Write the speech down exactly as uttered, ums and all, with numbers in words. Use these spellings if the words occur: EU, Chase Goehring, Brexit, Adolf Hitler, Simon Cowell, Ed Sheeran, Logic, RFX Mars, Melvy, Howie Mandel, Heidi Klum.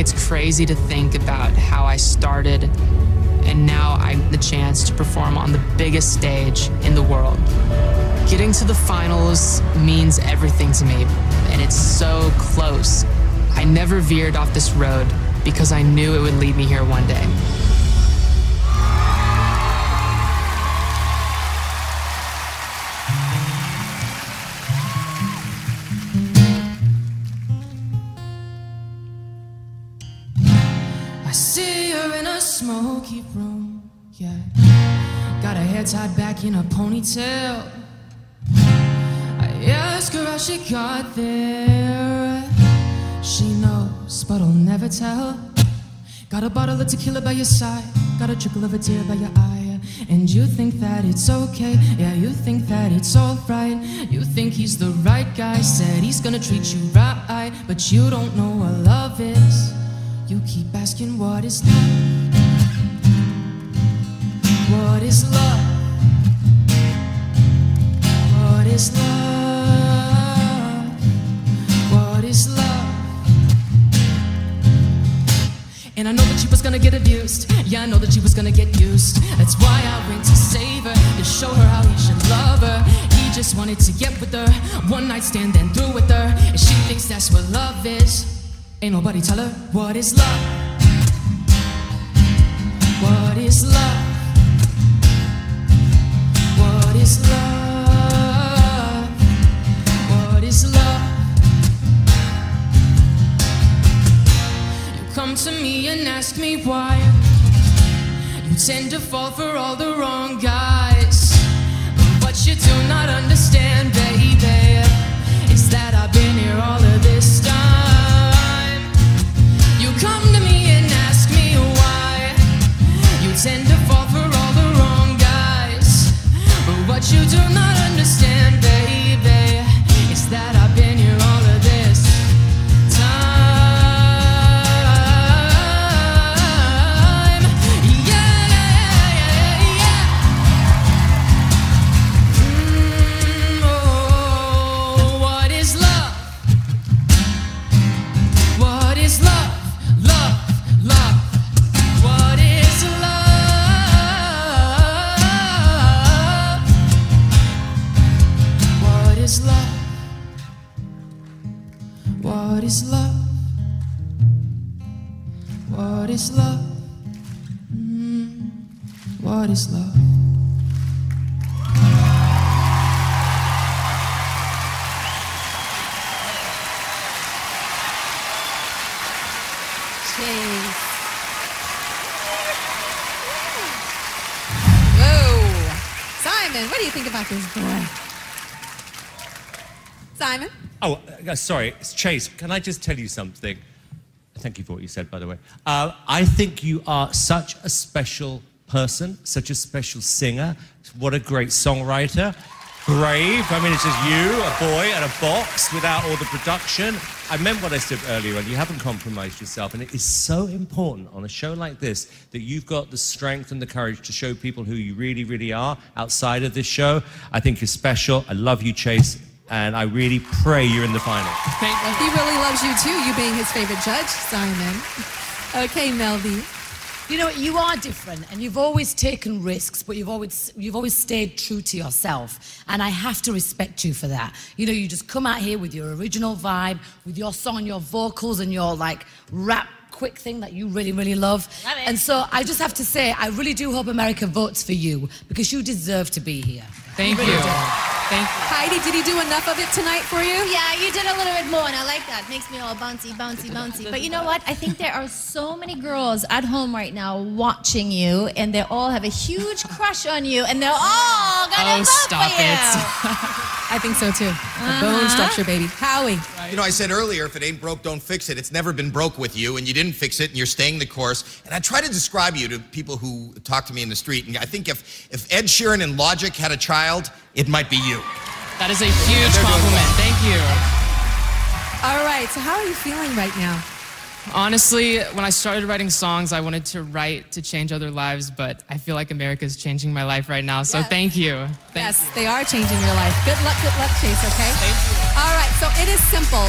it's crazy to think about how I started, and now I have the chance to perform on the biggest stage in the world. Getting to the finals means everything to me, and it's so close. I never veered off this road because I knew it would lead me here one day. I see her in a smoky room, yeah. Got her hair tied back in a ponytail. I ask her how she got there. She knows, but I'll never tell. Got a bottle of tequila by your side, got a trickle of a tear by your eye. And you think that it's okay, yeah, you think that it's alright. You think he's the right guy, said he's gonna treat you right. But you don't know what love is. You keep asking what is love? What is love? What is love? What is love? And I know that she was gonna get abused. Yeah, I know that she was gonna get used. That's why I went to save her, to show her how he should love her. He just wanted to get with her, one night stand then through with her. And she thinks that's what love is. Ain't nobody tell her what is love. What is love? What is love? What is love? You come to me and ask me why. You tend to fall for all the wrong guys. But you do not understand, baby, is that I've been here all of this time. Come to me and ask me why you tend to fall for all the wrong guys. But what you do not understand, baby, is that I've been here all of this time. Yeah, yeah, yeah. Mm, oh, what is love? What is love? What is love? What is love? Mm, what is love? Jeez. Whoa. Simon, what do you think about this boy? Simon? Oh, uh, sorry, it's Chase. Can I just tell you something? Thank you for what you said, by the way. Uh, I think you are such a special person, such a special singer. What a great songwriter. Brave. I mean, it's just you, a boy, and a box without all the production. I meant what I said earlier, and you haven't compromised yourself, and it is so important on a show like this that you've got the strength and the courage to show people who you really, really are outside of this show. I think you're special. I love you, Chase. And I really pray you're in the final. Thank you. He really loves you too, you being his favorite judge, Simon. Okay, Melvy. You know, you are different, and you've always taken risks, but you've always, you've always stayed true to yourself. And I have to respect you for that. You know, you just come out here with your original vibe, with your song and your vocals and your, like, rap quick thing that you really, really love. love and so I just have to say, I really do hope America votes for you, because you deserve to be here. Thank you. Really you. Thank you. Heidi, did he do enough of it tonight for you? Yeah, you did a little bit more, and I like that. Makes me all bouncy, bouncy, bouncy. But you know what? I think there are so many girls at home right now watching you, and they all have a huge crush on you, and they're all gonna oh, vote stop for you. It. I think so too. Uh-huh. Bone structure, baby. Howie. You know, I said earlier, if it ain't broke, don't fix it. It's never been broke with you, and you didn't fix it, and you're staying the course. And I try to describe you to people who talk to me in the street, and I think if, if Ed Sheeran and Logic had a child, it might be you. That is a huge compliment. Thank you. All right, so how are you feeling right now? Honestly, when I started writing songs, I wanted to write to change other lives, but I feel like America's changing my life right now, so yes. Thank you. Thank yes, you. They are changing your life. Good luck, good luck, Chase, okay? Thank you. All right, so it is simple.